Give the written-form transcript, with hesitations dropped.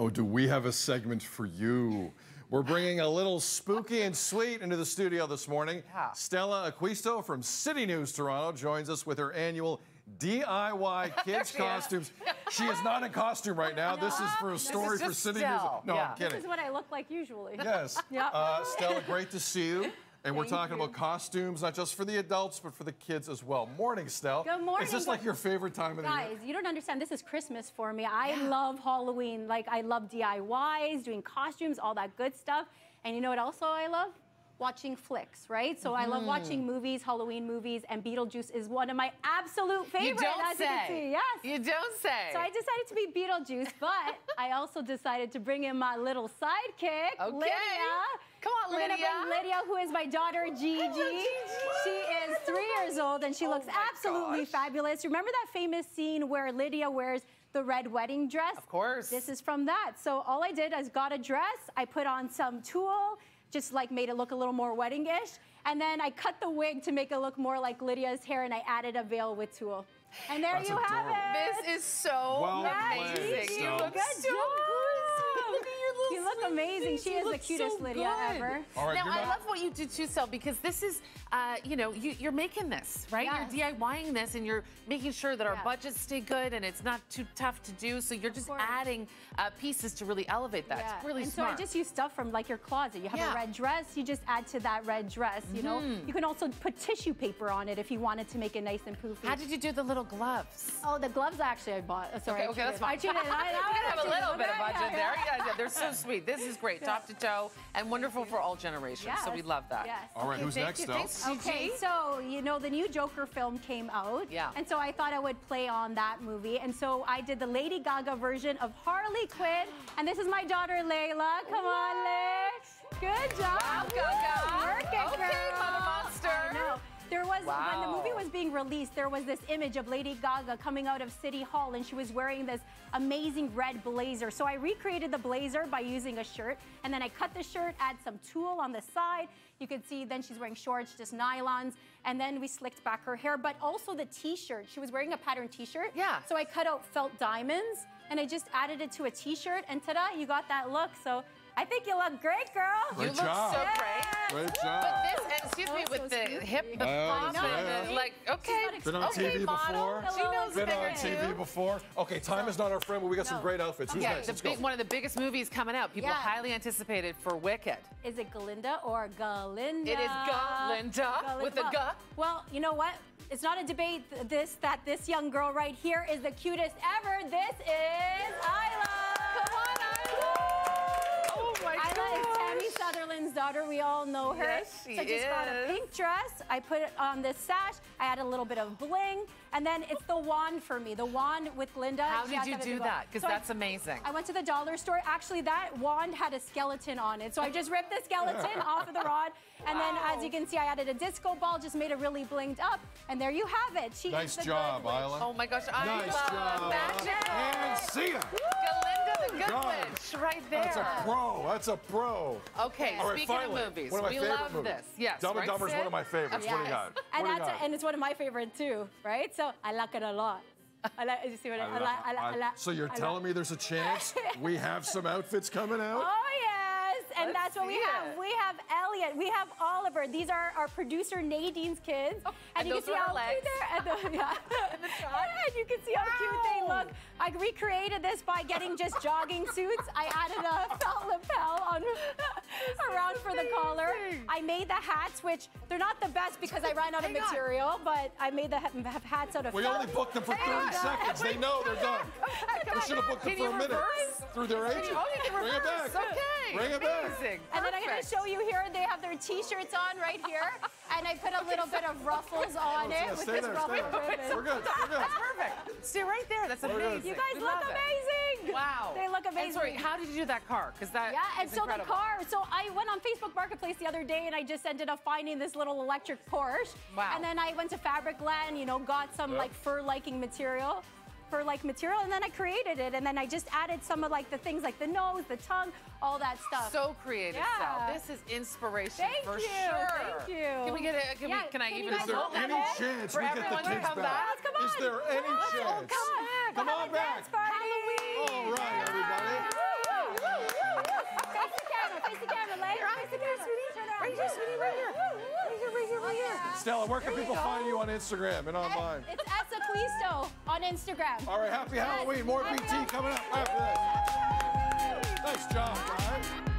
Oh, do we have a segment for you? We're bringing a little spooky and sweet into the studio this morning. Yeah. Stella Acquisto from City News Toronto joins us with her annual DIY kids costumes. She is not in costume right now. No. This is for a story for City News. No, yeah. I'm kidding. This is what I look like usually. Yes. Yeah. Stella, great to see you. And we're talking about costumes, not just for the adults, but for the kids as well. Morning, Stell. Good morning. Is this like your favorite time of the year? Guys, you don't understand. This is Christmas for me. I love Halloween. Like, I love DIYs, doing costumes, all that good stuff. And you know what also I love? Watching flicks, right? So I love watching movies, Halloween movies, and Beetlejuice is one of my absolute favorites. You don't say. Yes. You don't say. So I decided to be Beetlejuice, but I also decided to bring in my little sidekick, Lydia. Come on, Lydia. We're gonna bring Lydia, who is my daughter, Gigi. She is 3 years old, and she looks absolutely fabulous. Remember that famous scene where Lydia wears the red wedding dress? Of course. This is from that. So all I did is got a dress, I put on some tulle, just like made it look a little more wedding-ish. And then I cut the wig to make it look more like Lydia's hair, and I added a veil with tulle. And there you have it. This is so amazing. You look so good. You look amazing. She is the cutest Lydia ever. Now, I love what you do too, Sel, because this is, you know, you're making this, right? Yes. You're DIYing this, and you're making sure that our budgets stay good and it's not too tough to do. So you're just adding pieces to really elevate that. Yeah. It's really smart. So I just use stuff from like your closet. You have a red dress, you just add to that red dress, you know? You can also put tissue paper on it if you wanted to make it nice and poofy. How did you do the little gloves? Oh, the gloves actually I bought. Sorry, okay, that's fine. I cheated. I have a little bit of budget there. Yeah, they're so sweet. This is great, top to toe, and wonderful for all generations. Yes. So we love that. Yes. All right, who's next, though? Okay, so you know the new Joker film came out. Yeah. And so I thought I would play on that movie, and so I did the Lady Gaga version of Harley Quinn, and this is my daughter Layla. Come on, Lay. Good job. Wow, Gaga. Work it, girl. Mother monster. I know. There was, when the movie was being released, there was this image of Lady Gaga coming out of City Hall, and she was wearing this amazing red blazer. So I recreated the blazer by using a shirt, and then I cut the shirt, add some tulle on the side. You can see then she's wearing shorts, just nylons, and then we slicked back her hair, but also the t-shirt. She was wearing a patterned t-shirt. Yeah. So I cut out felt diamonds, and I just added it to a t-shirt, and ta-da, you got that look. So I think you look great, girl. Great job. So great. Great job. But this, and excuse me, with so the hip, the pop, like, okay. Been on TV before. She knows been on TV before. Okay, time is not our friend, but we got some great outfits. Who's next? Let's go. One of the biggest movies coming out. People highly anticipated for Wicked. Is it Galinda or Galinda? It is Galinda with a G. Well, you know what? It's not a debate. This young girl right here is the cutest ever. This is Ayla. Come on, Ayla. Ayla is Tammy Sutherland's daughter. We all know her. Yes, she is. So I just got a pink dress. I put it on this sash. I add a little bit of bling. And then it's the wand for me. The wand with Glinda. How did you do that? Because that's amazing. I went to the dollar store. Actually, that wand had a skeleton on it. So I just ripped the skeleton off of the rod. And then, as you can see, I added a disco ball, just made it really blinged up. And there you have it. She nice job, Ayla. Oh, my gosh. Nice job. And see ya. Goodwitch, right there. That's a pro. That's a pro. Okay, right, speaking of movies, we love this. Yes, Dumb and Dumber is one of my favorites. Yes. What do you got? And it's one of my favorites too, right? So I like it a lot. You see what I like. So you're telling me there's a chance we have some outfits coming out? Oh yes, and that's what we have. We have Elliot. We have Oliver. These are our producer Nadine's kids, and you can see how cute they're. And you can see how cute they look. I recreated this by getting just jogging suits. I added a felt lapel on around for the collar. I made the hats, which they're not the best because I ran out of material, but I made the hats out of felt. We only booked them for 30 seconds. They know they're done. We should have booked them for a minute. Through their agent. Bring it back. Okay. Bring it back. Amazing. And then I'm going to show you here. They have their T-shirts on right here. And I put a little bit of ruffles on it with this ruffle ribbon. We're good. That's perfect. Stay right there. That's amazing. You guys look amazing. Wow. They look amazing. And sorry, how did you do that car? Because that is incredible. The car. So I went on Facebook Marketplace the other day, and I just ended up finding this little electric Porsche. Wow. And then I went to Fabric Land, you know, got some like fur-liking material. And then I created it, and then I just added some of like the things like the nose, the tongue, all that stuff. So creative, Sel. This is inspiration for sure. Thank you. Can we get a? Can I even hold that? Is there any chance we get the kids back? Is there any chance? Come on back. Halloween. All right, everybody. Right here. Stella, where can people find you on Instagram and online? It's @Acquisto on Instagram. All right, happy Halloween. More BT coming up after this. Nice job, guys.